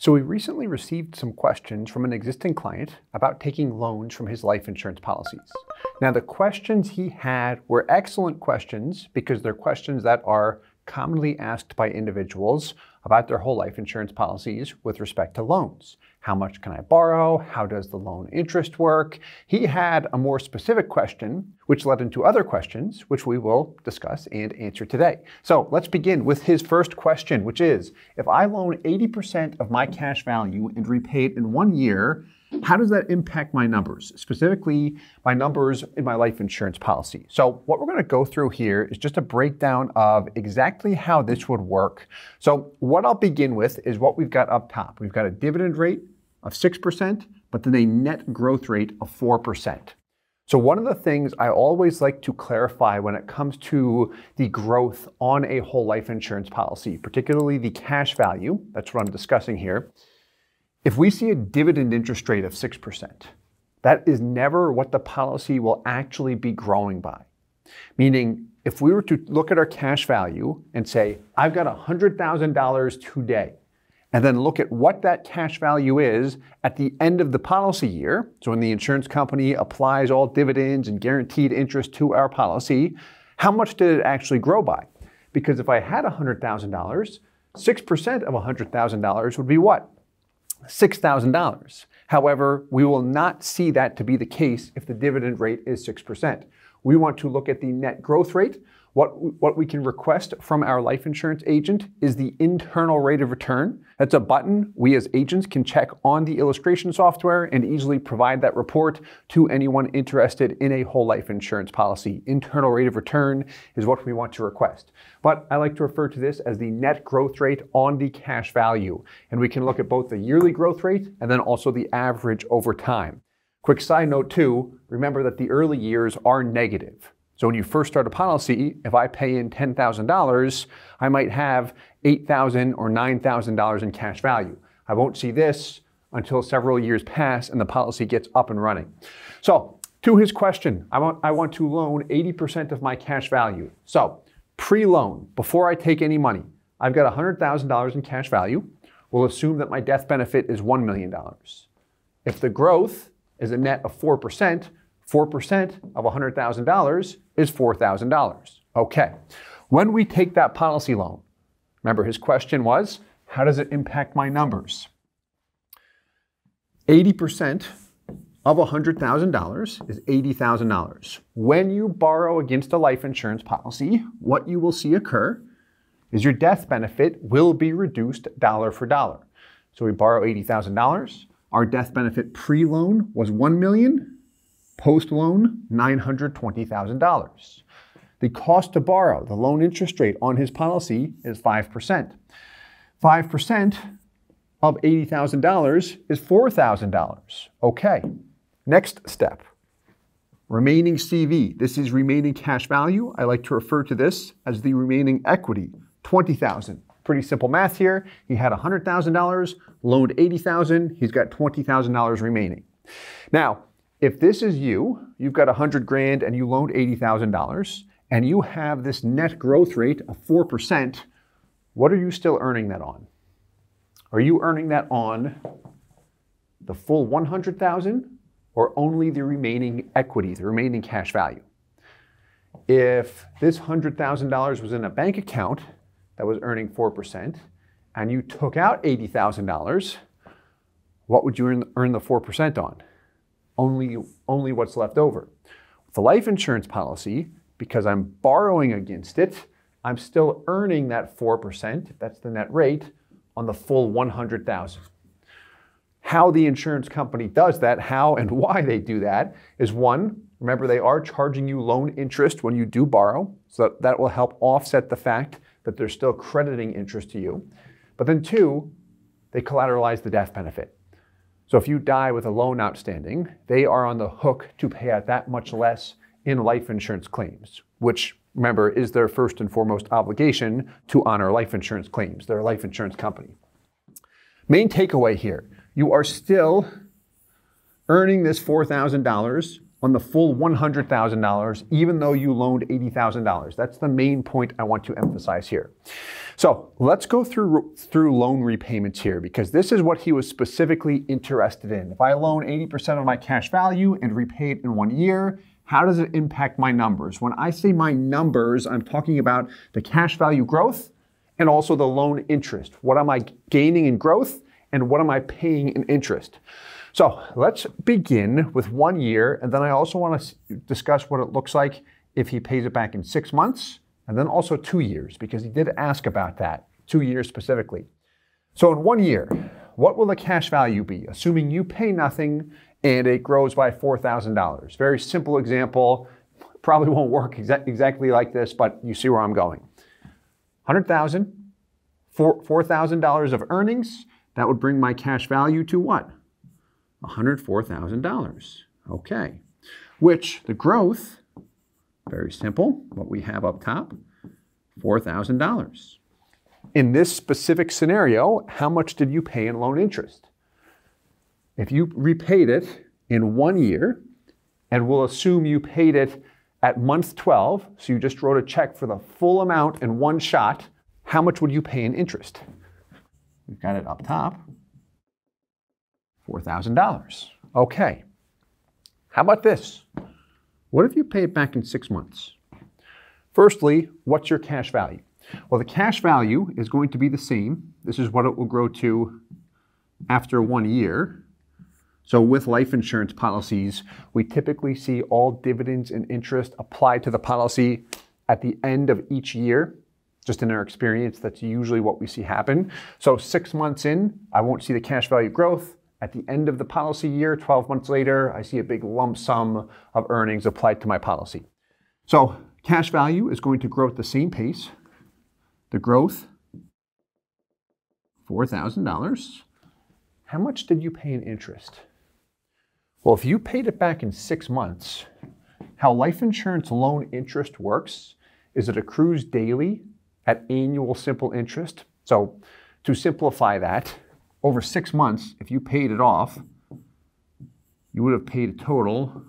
So we recently received some questions from an existing client about taking loans from his life insurance policies. Now, the questions he had were excellent questions because they're questions that are commonly asked by individuals about their whole life insurance policies with respect to loans. How much can I borrow? How does the loan interest work? He had a more specific question, which led into other questions, which we will discuss and answer today. So let's begin with his first question, which is, if I loan 80% of my cash value and repay it in 1 year, how does that impact my numbers, specifically my numbers in my life insurance policy? So what we're going to go through here is just a breakdown of exactly how this would work. So what I'll begin with is what we've got up top. We've got a dividend rate of 6%, but then a net growth rate of 4%. So one of the things I always like to clarify when it comes to the growth on a whole life insurance policy, particularly the cash value, that's what I'm discussing here. If we see a dividend interest rate of 6%, that is never what the policy will actually be growing by. Meaning, if we were to look at our cash value and say, I've got $100,000 today, and then look at what that cash value is at the end of the policy year, so when the insurance company applies all dividends and guaranteed interest to our policy, how much did it actually grow by? Because if I had $100,000, 6% of $100,000 would be what? $6,000. However, we will not see that to be the case if the dividend rate is 6%. We want to look at the net growth rate. What we can request from our life insurance agent is the internal rate of return. That's a button we as agents can check on the illustration software and easily provide that report to anyone interested in a whole life insurance policy. Internal rate of return is what we want to request. But I like to refer to this as the net growth rate on the cash value. And we can look at both the yearly growth rate and then also the average over time. Quick side note too, remember that the early years are negative. So when you first start a policy, if I pay in $10,000, I might have $8,000 or $9,000 in cash value. I won't see this until several years pass and the policy gets up and running. So to his question, I want to loan 80% of my cash value. So pre-loan, before I take any money, I've got $100,000 in cash value. We'll assume that my death benefit is $1 million. If the growth is a net of 4%, 4% of $100,000 is $4,000. Okay, when we take that policy loan, remember his question was, how does it impact my numbers? 80% of $100,000 is $80,000. When you borrow against a life insurance policy, what you will see occur is your death benefit will be reduced dollar for dollar. So we borrow $80,000. Our death benefit pre-loan was $1 million. Post-loan, $920,000. The cost to borrow, the loan interest rate on his policy is 5%. 5% of $80,000 is $4,000. Okay, next step. Remaining CV, this is remaining cash value. I like to refer to this as the remaining equity, $20,000. Pretty simple math here. He had $100,000, loaned $80,000, he's got $20,000 remaining. Now, if this is you, you've got $100,000 and you loaned $80,000 and you have this net growth rate of 4%, what are you still earning that on? Are you earning that on the full $100,000 or only the remaining equity, the remaining cash value? If this $100,000 was in a bank account that was earning 4% and you took out $80,000, what would you earn the 4% on? Only what's left over. With the life insurance policy, because I'm borrowing against it, I'm still earning that 4%, that's the net rate, on the full $100,000. How the insurance company does that, how and why they do that, is one, remember they are charging you loan interest when you do borrow, so that will help offset the fact that they're still crediting interest to you. But then two, they collateralize the death benefit. So if you die with a loan outstanding, they are on the hook to pay out that much less in life insurance claims, which, remember, is their first and foremost obligation to honor life insurance claims. They're a life insurance company. Main takeaway here, you are still earning this $4,000 on the full $100,000, even though you loaned $80,000. That's the main point I want to emphasize here. So let's go through loan repayments here, because this is what he was specifically interested in. If I loan 80% of my cash value and repay it in 1 year, how does it impact my numbers? When I say my numbers, I'm talking about the cash value growth and also the loan interest. What am I gaining in growth and what am I paying in interest? So let's begin with 1 year, and then I also want to discuss what it looks like if he pays it back in 6 months, and then also 2 years, because he did ask about that, 2 years specifically. So in 1 year, what will the cash value be, assuming you pay nothing and it grows by $4,000? Very simple example, probably won't work exactly like this, but you see where I'm going. $100,000, $4,000 of earnings, that would bring my cash value to what? $104,000, okay. Which the growth, very simple, what we have up top, $4,000. In this specific scenario, how much did you pay in loan interest? If you repaid it in 1 year, and we'll assume you paid it at month 12, so you just wrote a check for the full amount in one shot, how much would you pay in interest? We've got it up top. $4,000. Okay. How about this? What if you pay it back in 6 months? Firstly, what's your cash value? Well, the cash value is going to be the same. This is what it will grow to after 1 year. So with life insurance policies, we typically see all dividends and interest applied to the policy at the end of each year. Just in our experience, that's usually what we see happen. So 6 months in, I won't see the cash value growth. At the end of the policy year, 12 months later, I see a big lump sum of earnings applied to my policy. So cash value is going to grow at the same pace. The growth, $4,000. How much did you pay in interest? Well, if you paid it back in 6 months, how life insurance loan interest works is it accrues daily at annual simple interest. So to simplify that, over 6 months, if you paid it off, you would have paid a total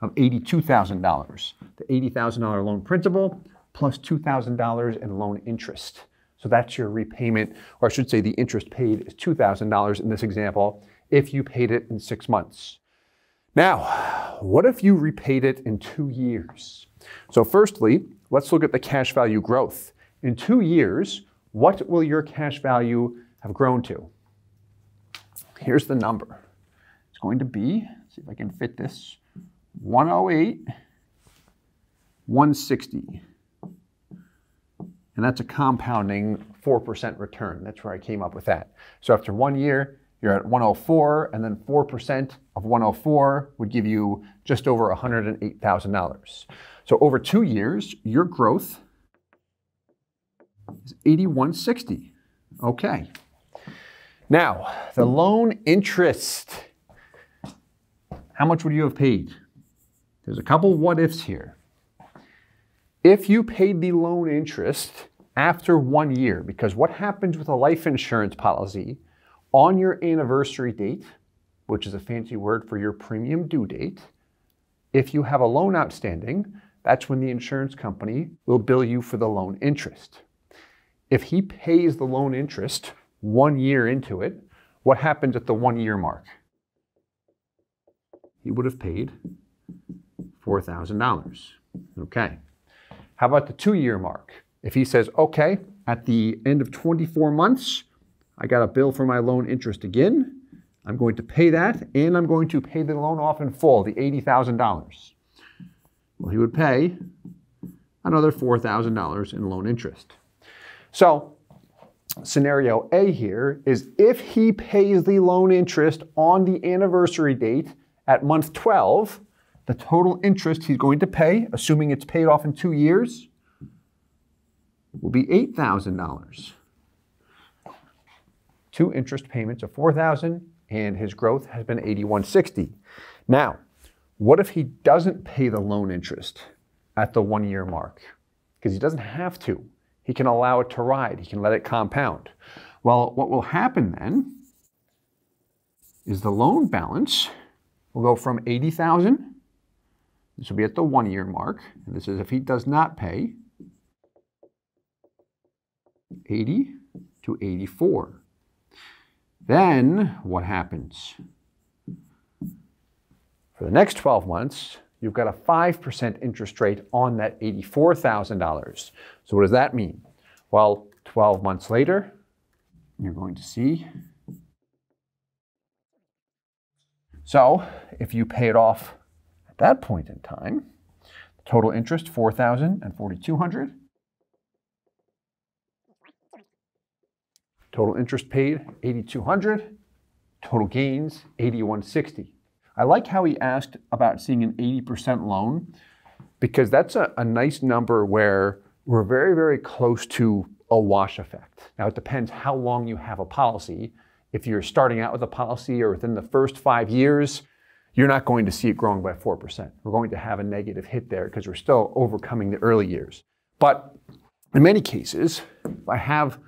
of $82,000. The $80,000 loan principal plus $2,000 in loan interest. So that's your repayment, or I should say the interest paid is $2,000 in this example, if you paid it in 6 months. Now, what if you repaid it in 2 years? So firstly, let's look at the cash value growth. In 2 years, what will your cash value have grown to? Here's the number. It's going to be, let's see if I can fit this, 108, 160. And that's a compounding 4% return. That's where I came up with that. So after 1 year, you're at 104, and then 4% of 104 would give you just over $108,000. So over 2 years, your growth is 8160. Okay. Now, the loan interest. How much would you have paid? There's a couple what-ifs here. If you paid the loan interest after 1 year, because what happens with a life insurance policy, on your anniversary date, which is a fancy word for your premium due date, if you have a loan outstanding, that's when the insurance company will bill you for the loan interest. If he pays the loan interest 1 year into it, what happens at the 1 year mark? He would have paid $4,000. Okay. How about the 2 year mark? If he says, okay, at the end of 24 months, I got a bill for my loan interest again, I'm going to pay that, and I'm going to pay the loan off in full, the $80,000. Well, he would pay another $4,000 in loan interest. So scenario A here is if he pays the loan interest on the anniversary date at month 12, the total interest he's going to pay, assuming it's paid off in 2 years, will be $8,000. Two interest payments of $4,000, and his growth has been $81.60. Now, what if he doesn't pay the loan interest at the 1 year mark? Because he doesn't have to. He can allow it to ride. He can let it compound. Well, what will happen then is the loan balance will go from $80,000 This will be at the 1 year mark. And this is if he does not pay 80 to 84. Then what happens? For the next 12 months, you've got a 5% interest rate on that $84,000. So what does that mean? Well, 12 months later, you're going to see. So if you pay it off at that point in time, the total interest, $4,000 and $4,200. Total interest paid, $8,200. Total gains, $8,160. I like how he asked about seeing an 80% loan, because that's a nice number where we're very, very close to a wash effect. Now, it depends how long you have a policy. If you're starting out with a policy or within the first 5 years, you're not going to see it growing by 4%. We're going to have a negative hit there because we're still overcoming the early years. But in many cases, if I have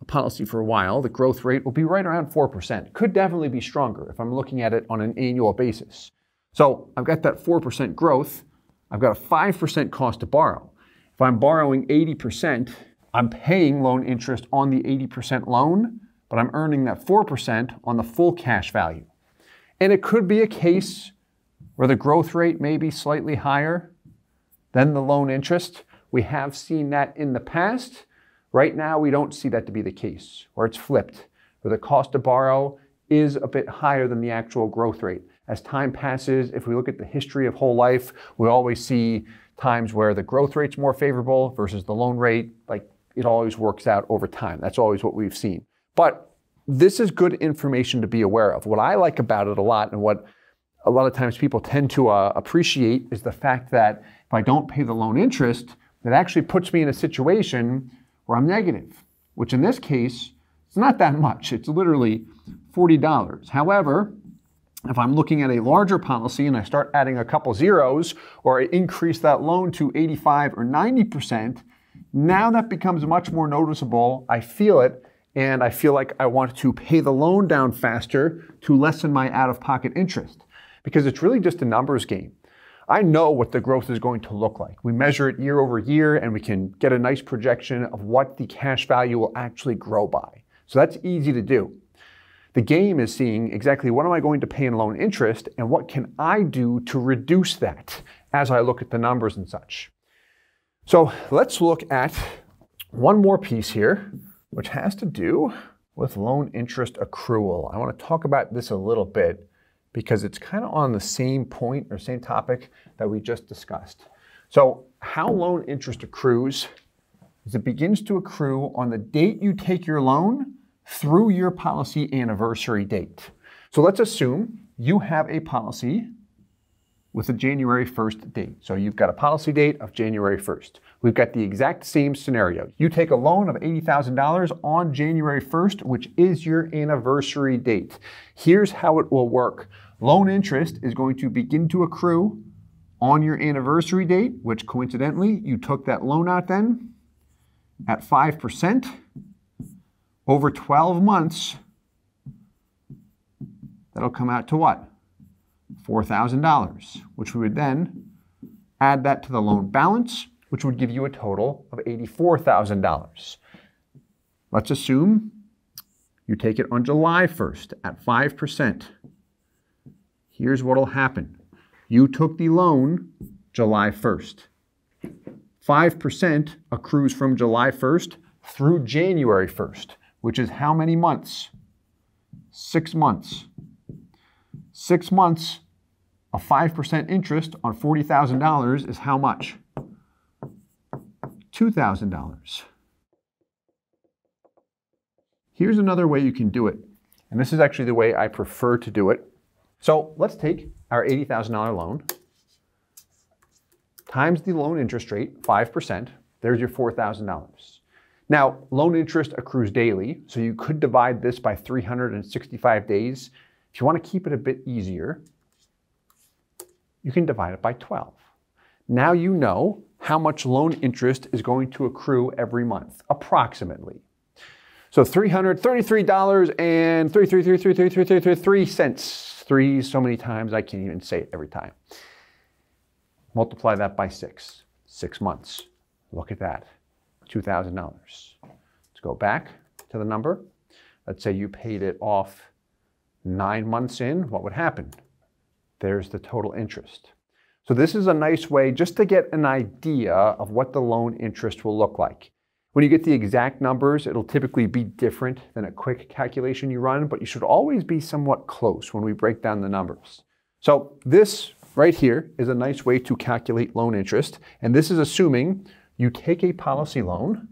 a policy for a while, the growth rate will be right around 4%. Could definitely be stronger if I'm looking at it on an annual basis. So I've got that 4% growth. I've got a 5% cost to borrow. If I'm borrowing 80%, I'm paying loan interest on the 80% loan, but I'm earning that 4% on the full cash value. And it could be a case where the growth rate may be slightly higher than the loan interest. We have seen that in the past. Right now, we don't see that to be the case, or it's flipped, where the cost to borrow is a bit higher than the actual growth rate. As time passes, if we look at the history of whole life, we always see times where the growth rate's more favorable versus the loan rate. Like, it always works out over time. That's always what we've seen. But this is good information to be aware of. What I like about it a lot, and what a lot of times people tend to appreciate, is the fact that if I don't pay the loan interest, that actually puts me in a situation where I'm negative, which in this case, it's not that much. It's literally $40. However, if I'm looking at a larger policy and I start adding a couple zeros, or I increase that loan to 85 or 90%, now that becomes much more noticeable. I feel it, and I feel like I want to pay the loan down faster to lessen my out-of-pocket interest, because it's really just a numbers game. I know what the growth is going to look like. We measure it year over year, and we can get a nice projection of what the cash value will actually grow by. So that's easy to do. The game is seeing exactly what am I going to pay in loan interest, and what can I do to reduce that as I look at the numbers and such. So let's look at one more piece here, which has to do with loan interest accrual. I want to talk about this a little bit, because it's kind of on the same point or same topic that we just discussed. So how loan interest accrues is it begins to accrue on the date you take your loan through your policy anniversary date. So let's assume you have a policy with a January 1st date. So you've got a policy date of January 1st. We've got the exact same scenario. You take a loan of $80,000 on January 1st, which is your anniversary date. Here's how it will work. Loan interest is going to begin to accrue on your anniversary date, which coincidentally, you took that loan out then at 5%. Over 12 months, that'll come out to what? $4,000, which we would then add that to the loan balance, which would give you a total of $84,000. Let's assume you take it on July 1st at 5%. Here's what will happen. You took the loan July 1st. 5% accrues from July 1st through January 1st, which is how many months? 6 months. 6 months of 5% interest on $40,000 is how much? $2,000. Here's another way you can do it, and this is actually the way I prefer to do it. So let's take our $80,000 loan times the loan interest rate, 5%. There's your $4,000. Now, loan interest accrues daily, so you could divide this by 365 days. If you want to keep it a bit easier, you can divide it by 12. Now you know how much loan interest is going to accrue every month, approximately. So $333.33333333 cents. Three so many times I can't even say it every time. Multiply that by 6 months. Look at that, $2,000. Let's go back to the number. Let's say you paid it off 9 months in, what would happen? There's the total interest. So this is a nice way just to get an idea of what the loan interest will look like. When you get the exact numbers, it'll typically be different than a quick calculation you run, but you should always be somewhat close when we break down the numbers. So this right here is a nice way to calculate loan interest, and this is assuming you take a policy loan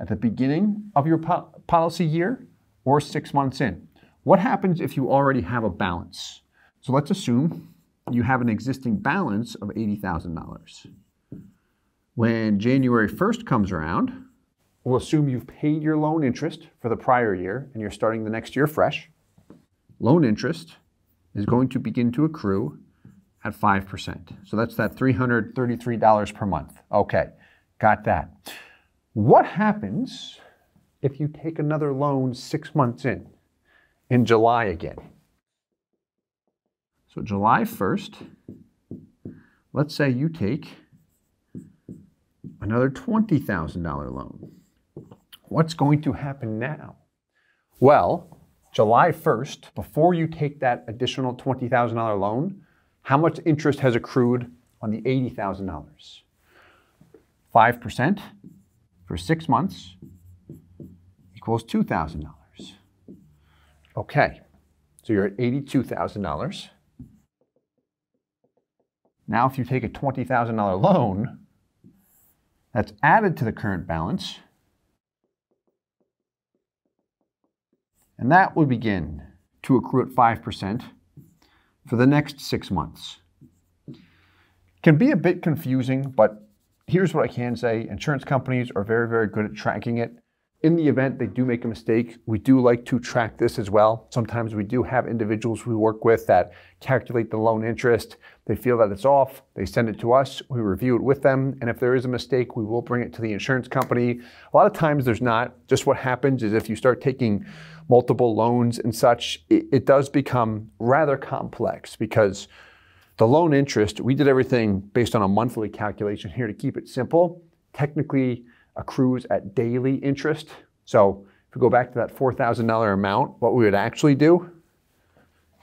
at the beginning of your policy year or 6 months in. What happens if you already have a balance? So let's assume you have an existing balance of $80,000. When January 1st comes around, we'll assume you've paid your loan interest for the prior year and you're starting the next year fresh. Loan interest is going to begin to accrue at 5%. So that's that $333 per month. Okay, got that. What happens if you take another loan 6 months in July again? So July 1st, let's say you take another $20,000 loan. What's going to happen now? Well, July 1st, before you take that additional $20,000 loan, how much interest has accrued on the $80,000? 5% for 6 months equals $2,000. Okay, so you're at $82,000. Now if you take a $20,000 loan, that's added to the current balance, and that will begin to accrue at 5% for the next 6 months. Can be a bit confusing, but here's what I can say. Insurance companies are very, very good at tracking it. In the event they do make a mistake, we do like to track this as well. Sometimes we do have individuals we work with that calculate the loan interest. They feel that it's off, they send it to us, we review it with them, and if there is a mistake, we will bring it to the insurance company. A lot of times there's not. Just what happens is if you start taking multiple loans and such, it does become rather complex because the loan interest, we did everything based on a monthly calculation here to keep it simple. Technically, accrues at daily interest. So if we go back to that $4,000 amount, what we would actually do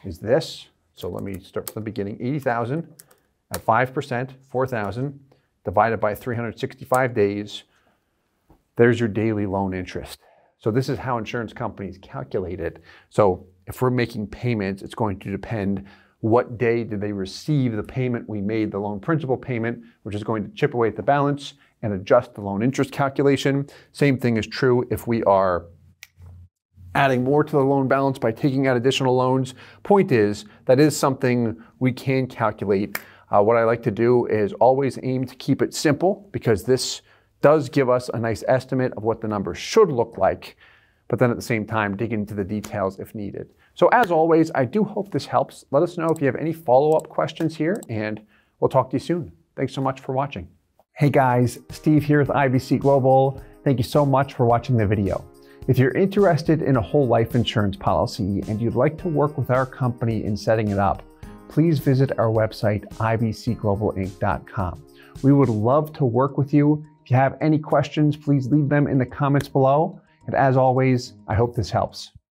is this. So let me start from the beginning, 80,000 at 5%, 4,000 divided by 365 days, there's your daily loan interest. So this is how insurance companies calculate it. So if we're making payments, it's going to depend what day did they receive the payment we made, the loan principal payment, which is going to chip away at the balance and adjust the loan interest calculation. Same thing is true if we are adding more to the loan balance by taking out additional loans. Point is, that is something we can calculate. What I like to do is always aim to keep it simple because this does give us a nice estimate of what the numbers should look like, but then at the same time, dig into the details if needed. So as always, I do hope this helps. Let us know if you have any follow-up questions here, and we'll talk to you soon. Thanks so much for watching. Hey guys, Steve here with IBC Global. Thank you so much for watching the video. If you're interested in a whole life insurance policy and you'd like to work with our company in setting it up, please visit our website, ibcglobalinc.com. We would love to work with you. If you have any questions, please leave them in the comments below. And as always, I hope this helps.